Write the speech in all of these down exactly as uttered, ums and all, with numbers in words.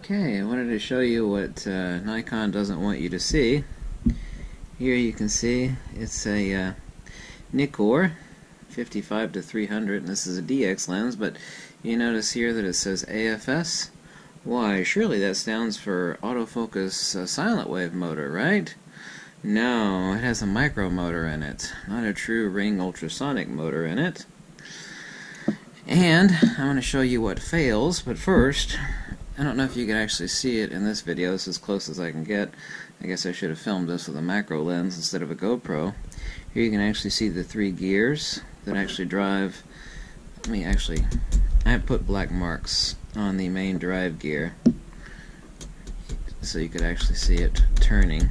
Okay, I wanted to show you what uh, Nikon doesn't want you to see. Here you can see it's a uh, Nikkor fifty-five to three hundred, and this is a D X lens, but you notice here that it says A F S. Why, surely that stands for autofocus uh, silent wave motor, right? No, it has a micro motor in it, not a true ring ultrasonic motor in it. And I'm going to show you what fails, but first, I don't know if you can actually see it in this video. This is as close as I can get. I guess I should have filmed this with a macro lens instead of a GoPro. Here you can actually see the three gears that actually drive. Let me actually, I put black marks on the main drive gear so you could actually see it turning.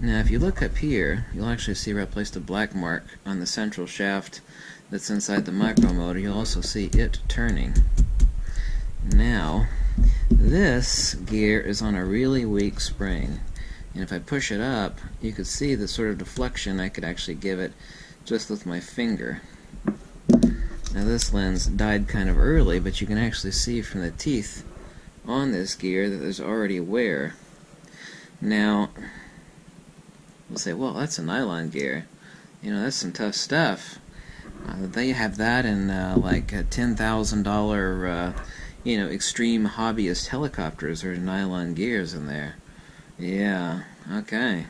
Now if you look up here, you'll actually see where I placed a black mark on the central shaft that's inside the micro motor. You'll also see it turning. Now, this gear is on a really weak spring, and if I push it up, you could see the sort of deflection I could actually give it just with my finger. Now this lens died kind of early, but you can actually see from the teeth on this gear that there's already wear. Now, we'll say, well, that's a nylon gear. You know, that's some tough stuff. Uh, they have that in uh, like a ten thousand dollar, uh, you know, extreme hobbyist helicopters or nylon gears in there. Yeah, okay.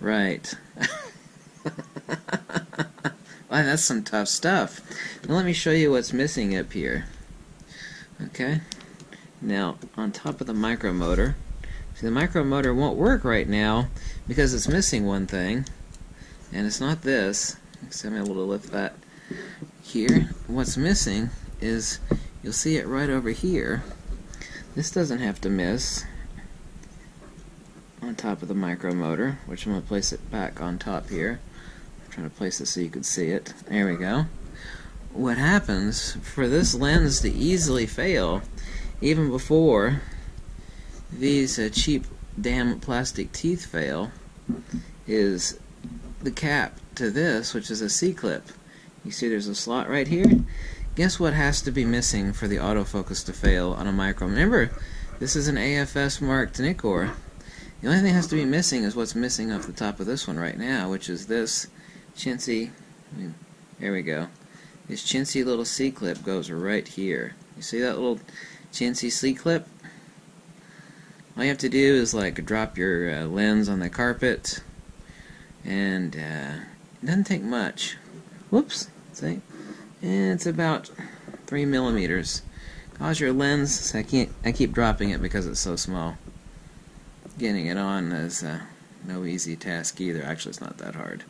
Right. Wow, that's some tough stuff. Now let me show you what's missing up here. Okay. Now, on top of the micro motor, see, the micro motor won't work right now because it's missing one thing, and it's not this. So I'm able to lift that here. What's missing is, you'll see it right over here. This doesn't have to miss on top of the micro motor, which I'm going to place it back on top here. I'm trying to place it so you can see it. There we go. What happens for this lens to easily fail, even before these uh, cheap damn plastic teeth fail, is the cap to this, which is a C-clip. You see there's a slot right here? Guess what has to be missing for the autofocus to fail on a micro? Remember, this is an A F S marked Nikkor. The only thing that has to be missing is what's missing off the top of this one right now, which is this chintzy, there we go, this chintzy little C-clip goes right here. You see that little chintzy C-clip? All you have to do is like drop your uh, lens on the carpet, and uh, it doesn't take much. Whoops, see? It's about three millimeters. Cause your lens, I can't. I keep dropping it because it's so small. Getting it on is uh, no easy task either. Actually, it's not that hard.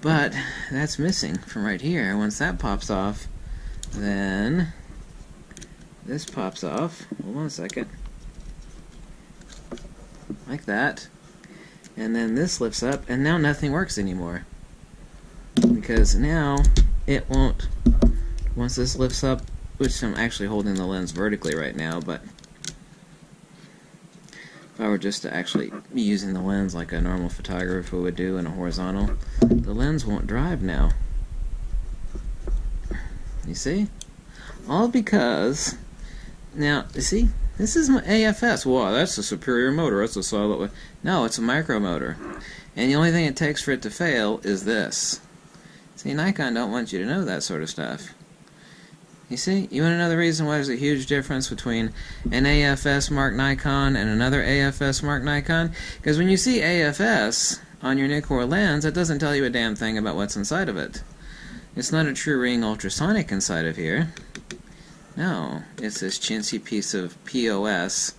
But that's missing from right here. Once that pops off, then this pops off. Hold on a second. Like that. And then this lifts up, and now nothing works anymore, because now it won't, once this lifts up, which I'm actually holding the lens vertically right now, but if I were just to actually be using the lens like a normal photographer would do in a horizontal, the lens won't drive now. You see? All because, now, you see? This is my A F S. Wow, that's a superior motor. That's a solid way. No, it's a micro motor. And the only thing it takes for it to fail is this. See, Nikon don't want you to know that sort of stuff. You see? You want to know the reason why there's a huge difference between an A F S mark Nikon and another A F S mark Nikon? Because when you see A F S on your Nikkor lens, it doesn't tell you a damn thing about what's inside of it. It's not a true ring ultrasonic inside of here. No, it's this chintzy piece of P O S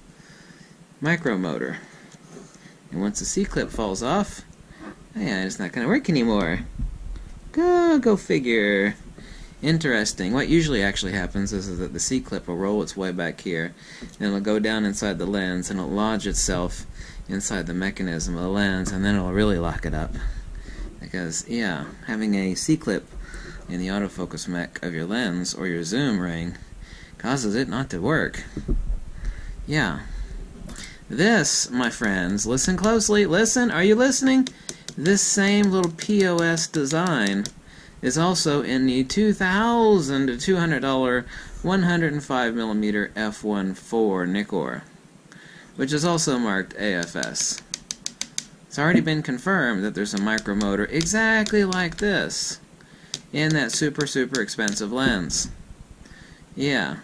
micro motor. And once the C-clip falls off, yeah, it's not going to work anymore. Go, go figure. Interesting. What usually actually happens is, is that the C-clip will roll its way back here, and it'll go down inside the lens, and it'll lodge itself inside the mechanism of the lens, and then it'll really lock it up. Because, yeah, having a C-clip in the autofocus mech of your lens or your zoom ring causes it not to work. Yeah. This, my friends, listen closely. Listen, are you listening? This same little P O S design is also in the two thousand to two hundred dollar one oh five millimeter f one point four Nikkor, which is also marked A F S. It's already been confirmed that there's a micromotor exactly like this in that super super expensive lens. Yeah.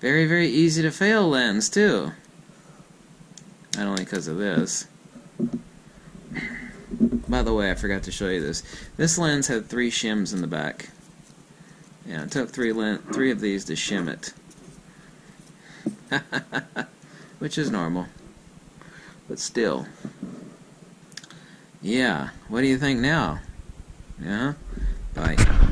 Very very easy to fail lens too. Not only because of this. By the way, I forgot to show you this. This lens had three shims in the back. Yeah, it took three len three of these to shim it. Which is normal. But still. Yeah. What do you think now? Yeah? Bye.